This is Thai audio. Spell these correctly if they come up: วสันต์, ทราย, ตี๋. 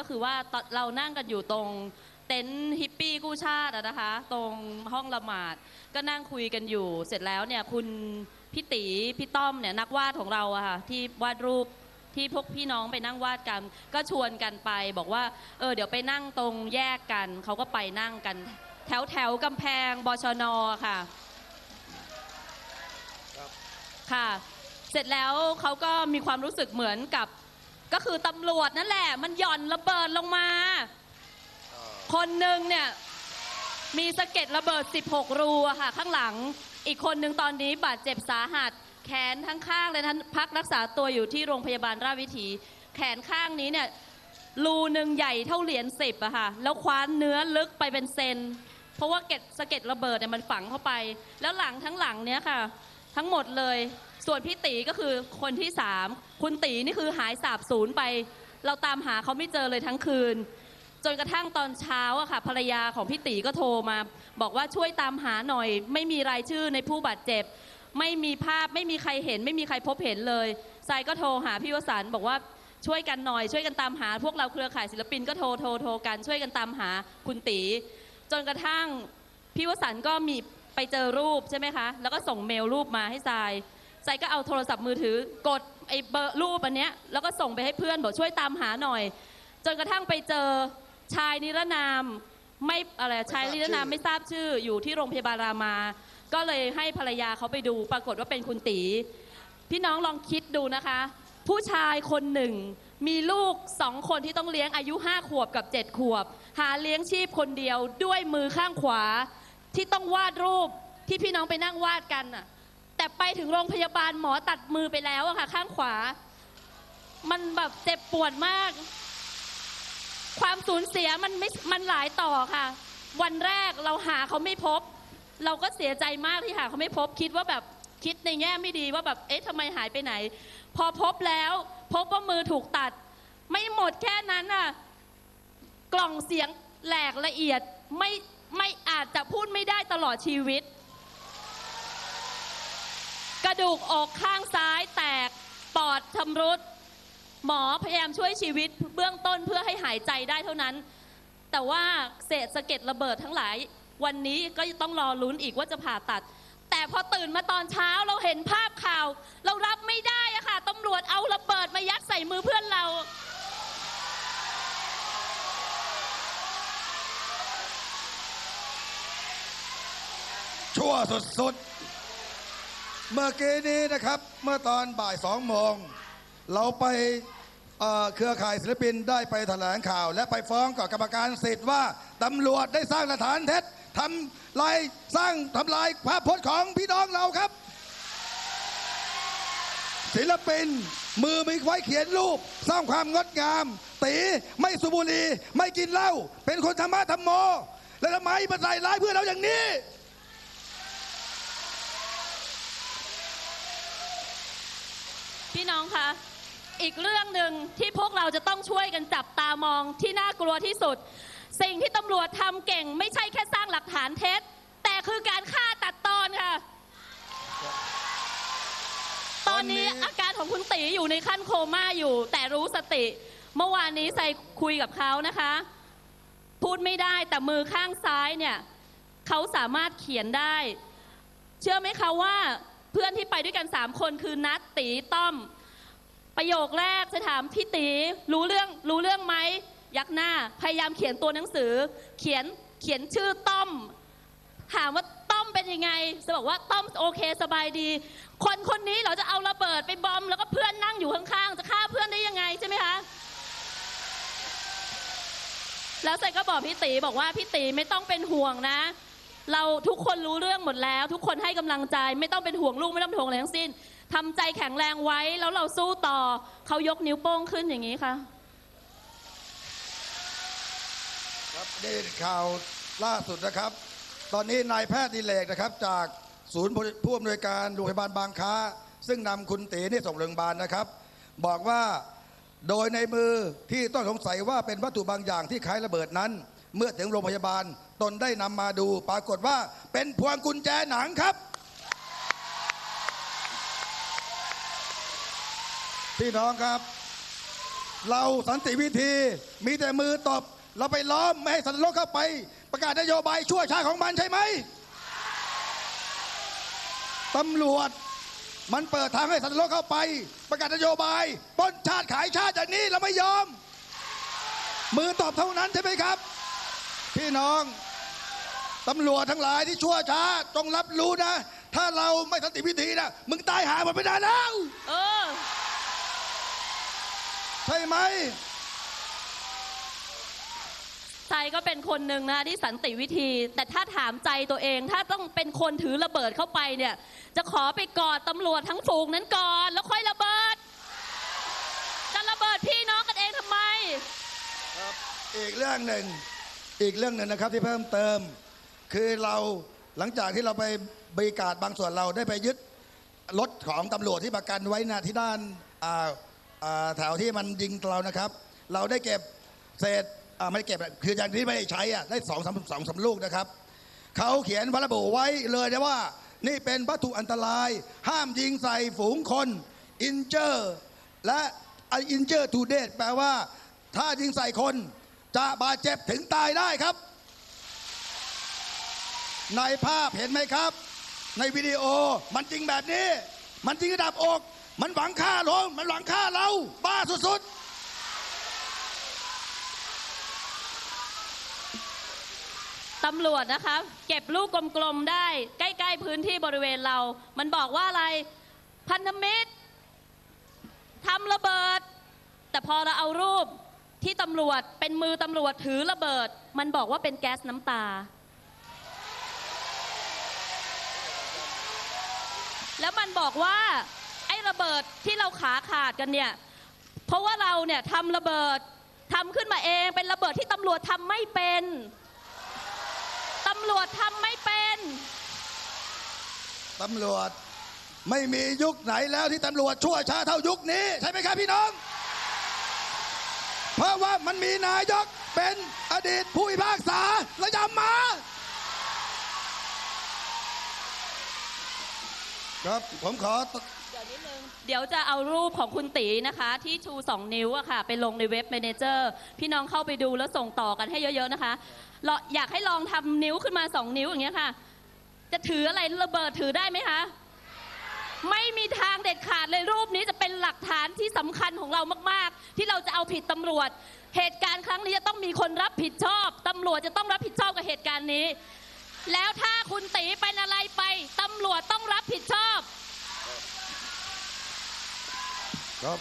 ก็คือว่าเรานั่งกันอยู่ตรงเต็นท์ฮิปปี้กู้ชาตินะคะตรงห้องละหมาดก็นั่งคุยกันอยู่เสร็จแล้วเนี่ยคุณพี่ตีพี่ต้อมเนี่ยนักวาดของเราอะค่ะที่วาดรูปที่พวกพี่น้องไปนั่งวาดกันก็ชวนกันไปบอกว่าเดี๋ยวไปนั่งตรงแยกกันเขาก็ไปนั่งกันแถวกำแพงบชน.ค่ะค่ะเสร็จแล้วเขาก็มีความรู้สึกเหมือนกับก็คือตำรวจนั่นแหละมันหย่อนระเบิดลงมาคนหนึ่งเนี่ยมีสะเก็ดระเบิด16รูค่ะข้างหลังอีกคนหนึ่งตอนนี้บาดเจ็บสาหัสแขนทั้งข้างเลยท่านพักรักษาตัวอยู่ที่โรงพยาบาลราชวิถีแขนข้างนี้เนี่ยรูหนึ่งใหญ่เท่าเหรียญ10อะค่ะแล้วคว้านเนื้อลึกไปเป็นเซนเพราะว่าสะเก็ดระเบิดเนี่ยมันฝังเข้าไปแล้วหลังทั้งหลังเนี้ยค่ะทั้งหมดเลยส่วนพี่ตีก็คือคนที่3คุณตีนี่คือหายสาบสูญไปเราตามหาเขาไม่เจอเลยทั้งคืนจนกระทั่งตอนเช้าอะค่ะภรรยาของพี่ตีก็โทรมาบอกว่าช่วยตามหาหน่อยไม่มีรายชื่อในผู้บาดเจ็บไม่มีภาพไม่มีใครเห็นไม่มีใครพบเห็นเลยทรายก็โทรหาพี่วสันต์บอกว่าช่วยกันหน่อยช่วยกันตามหาพวกเราเครือข่ายศิลปินก็โทรกันช่วยกันตามหาคุณตีจนกระทั่งพี่วสันต์ก็มีไปเจอรูปใช่ไหมคะแล้วก็ส่งเมลรูปมาให้ทรายก็เอาโทรศัพท์มือถือกดไอ้เบอร์รูปอันเนี้ยแล้วก็ส่งไปให้เพื่อนบอกช่วยตามหาหน่อยจนกระทั่งไปเจอชายนิรนามไม่อะไรชายนิรนามไม่ทราบชื่ออยู่ที่โรงพยาบาลรามาก็เลยให้ภรรยาเขาไปดูปรากฏว่าเป็นคุณตีพี่น้องลองคิดดูนะคะผู้ชายคนหนึ่งมีลูก2 คนที่ต้องเลี้ยงอายุ5 ขวบกับ7 ขวบหาเลี้ยงชีพคนเดียวด้วยมือข้างขวาที่ต้องวาดรูปที่พี่น้องไปนั่งวาดกันน่ะแต่ไปถึงโรงพยาบาลหมอตัดมือไปแล้วอะค่ะข้างขวามันแบบเจ็บปวดมากความสูญเสียมันหลายต่อค่ะวันแรกเราหาเขาไม่พบเราก็เสียใจมากที่หาเขาไม่พบคิดว่าแบบคิดในแง่ไม่ดีว่าแบบเอ๊ะทำไมหายไปไหนพอพบแล้วพบว่ามือถูกตัดไม่หมดแค่นั้นน่ะกล่องเสียงแหลกละเอียดไม่อาจจะพูดไม่ได้ตลอดชีวิตกระดูกอกข้างซ้ายแตกปอดชำรุดหมอพยายามช่วยชีวิตเบื้องต้นเพื่อให้หายใจได้เท่านั้นแต่ว่าเศษสะเก็ดระเบิดทั้งหลายวันนี้ก็ต้องรอลุ้นอีกว่าจะผ่าตัดแต่พอตื่นมาตอนเช้าเราเห็นภาพข่าวเรารับไม่ได้อะค่ะตำรวจเอาระเบิดมายัดใส่มือเพื่อนเราชั่วสุดๆเมื่อกี้นี้นะครับเมื่อตอนบ่าย2 โมงเราไปเครือข่ายศิลปินได้ไปแถลงข่าวและไปฟ้องกับกรรมการสิทธิ์ว่าตำรวจได้สร้างหลักฐานเท็จทำลายภาพพจน์ของพี่น้องเราครับศิลปินมือมีไว้เขียนรูปสร้างความงดงามตีไม่สูบบุหรี่ไม่กินเหล้าเป็นคนธรรมะธรรมโมแล้วทำไมมาใส่ร้ายเพื่อนเราอย่างนี้พี่น้องคะอีกเรื่องหนึ่งที่พวกเราจะต้องช่วยกันจับตามองที่น่ากลัวที่สุดสิ่งที่ตำรวจทำเก่งไม่ใช่แค่สร้างหลักฐานเท็จแต่คือการฆ่าตัดตอนค่ะตอนนี้อาการของคุณตีอยู่ในขั้นโคม่าอยู่แต่รู้สติเมื่อวานนี้ใส่คุยกับเขานะคะพูดไม่ได้แต่มือข้างซ้ายเนี่ยเขาสามารถเขียนได้เชื่อไหมคะว่าเพื่อนที่ไปด้วยกัน3 คนคือนัทตีต้อมประโยคแรกจะถามพี่ตีรู้เรื่องไหมยักหน้าพยายามเขียนตัวหนังสือเขียนชื่อต้อมถามว่าต้อมเป็นยังไงจะบอกว่าต้อมโอเคสบายดีคนนี้เราจะเอาระเบิดไปบอมแล้วก็เพื่อนนั่งอยู่ข้างๆจะฆ่าเพื่อนได้ยังไงใช่ไหมคะแล้วใส่ก็บอกพี่ตีบอกว่าพี่ตีไม่ต้องเป็นห่วงนะเราทุกคนรู้เรื่องหมดแล้วทุกคนให้กำลังใจไม่ต้องเป็นห่วงลูกไม่ต้องห่วงอะไรทั้งสิ้นทำใจแข็งแรงไว้แล้วเราสู้ต่อเขายกนิ้วโป้งขึ้นอย่างนี้ค่ะครับนี่ข่าวล่าสุดนะครับตอนนี้นายแพทย์ดิเลกนะครับจากศูนย์ผู้อำนวยการโรงพยาบาลบางค้าซึ่งนำคุณตีนี่ส่งโรงพยาบาลนะครับบอกว่าโดยในมือที่ต้องสงสัยว่าเป็นวัตถุบางอย่างที่คล้ายระเบิดนั้นเมื่อถึงโรงพยาบาลตนได้นำมาดูปรากฏว่าเป็นพวงกุญแจหนังครับพี่น้องครับ เราสันติวิธีมีแต่มือตบเราไปล้อมไม่ให้สันติโลกเข้าไปประกาศนโยบายชั่วช้าของมันใช่ไหมตำรวจมันเปิดทางให้สันติโลกเข้าไปประกาศนโยบายปล้นชาติขายชาติอย่างนี้เราไม่ยอมมือตบเท่านั้นใช่ไหมครับพี่น้องตำรวจทั้งหลายที่ชั่วช้าจงรับรู้นะถ้าเราไม่สันติวิธีนะมึงตายหาหมดไปนานแล้วใช่ไหมใจก็เป็นคนหนึ่งนะที่สันติวิธีแต่ถ้าถามใจตัวเองถ้าต้องเป็นคนถือระเบิดเข้าไปเนี่ยจะขอไปกอดตำรวจทั้งฝูงนั้นก่อนแล้วค่อยระเบิดจะระเบิดพี่น้องกันเองทำไมครับอีกเรื่องหนึ่งนะครับที่เพิ่มเติมคือเราหลังจากที่เราไปบริการบางส่วนเราได้ไปยึดรถของตำรวจที่ประกันไว้นะที่ด้านแถวที่มันยิงเรานะครับเราได้เก็บเศษไม่เก็บคืออย่างที่ไม่ได้ใช้ได้สองสามลูกนะครับเขาเขียนพระบุไว้เลยนะว่านี่เป็นวัตถุอันตรายห้ามยิงใส่ฝูงคนอินเจอร์และอินเจอร์ทูเดทแปลว่าถ้ายิงใส่คนจะบาดเจ็บถึงตายได้ครับในภาพเห็นไหมครับในวิดีโอมันจริงแบบนี้มันจริงระดับอกมันหวังฆ่าเรามันหวังฆ่าเราบ้าสุดๆตำรวจนะคะเก็บลูกกลมๆได้ใกล้ๆพื้นที่บริเวณเรามันบอกว่าอะไรพันธมิตรทำระเบิดแต่พอเราเอารูปที่ตำรวจเป็นมือตำรวจถือระเบิดมันบอกว่าเป็นแก๊สน้ำตาแล้วมันบอกว่าไอ้ระเบิดที่เราขาขาดกันเนี่ยเพราะว่าเราเนี่ยทำระเบิดทำขึ้นมาเองเป็นระเบิดที่ตำรวจทำไม่เป็นตำรวจทำไม่เป็นตำรวจไม่มียุคไหนแล้วที่ตำรวจชั่วช้าเท่ายุคนี้ใช่ไหมครับพี่น้องเพราะว่ามันมีนายกเป็นอดีตผู้พิพากษาระยำมาครับผมขอเดี๋ยวจะเอารูปของคุณตีนะคะที่ชู2นิ้วอะค่ะไปลงในเว็บเมเนเจอร์พี่น้องเข้าไปดูแล้วส่งต่อกันให้เยอะๆนะคะอยากให้ลองทำนิ้วขึ้นมา2นิ้วอย่างเงี้ยค่ะจะถืออะไรระเบิดถือได้ไหมคะไม่มีทางเด็ดขาดเลยรูปนี้จะเป็นหลักฐานที่สำคัญของเรามากๆที่เราจะเอาผิดตำรวจเหตุการณ์ครั้งนี้จะต้องมีคนรับผิดชอบตำรวจจะต้องรับผิดชอบกับเหตุการณ์นี้แล้วถ้าคุณตีเป็นอะไรไปตำรวจต้องรับผิดชอบครับ